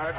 I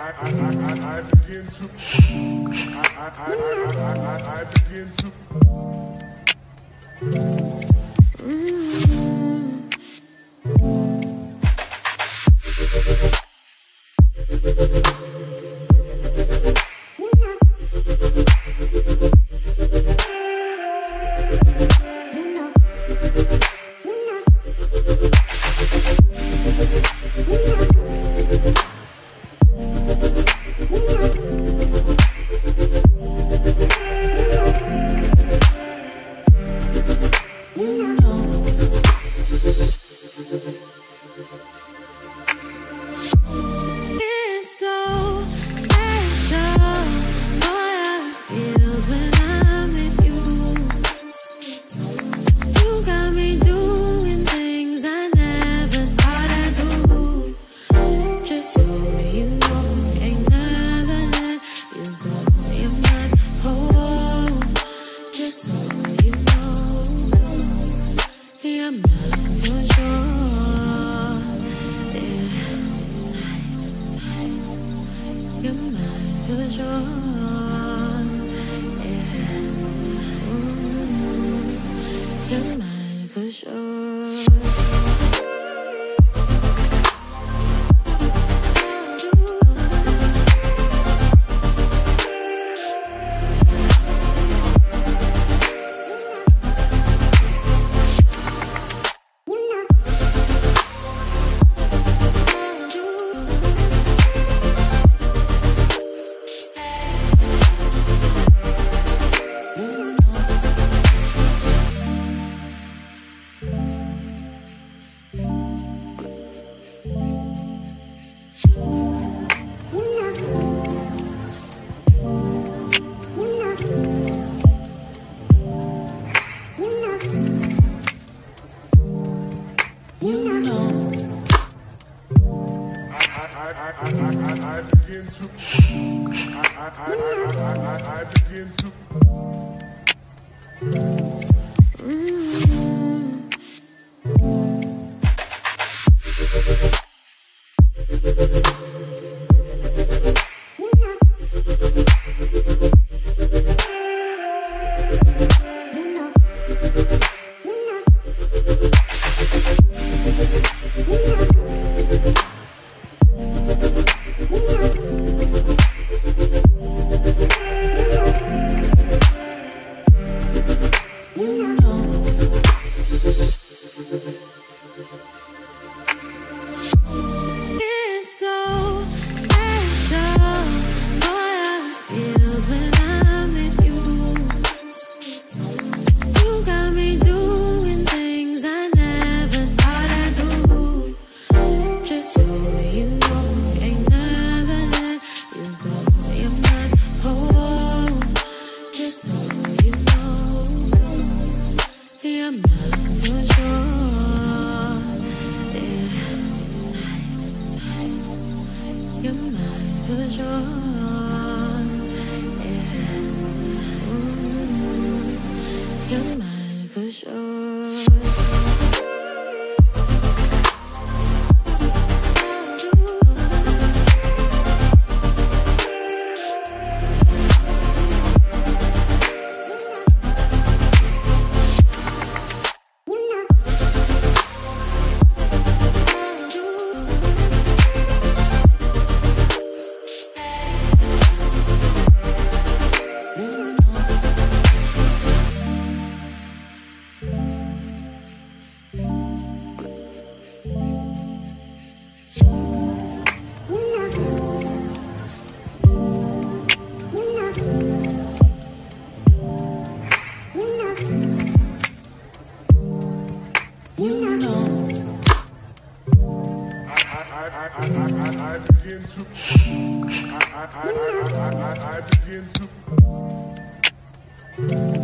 begin to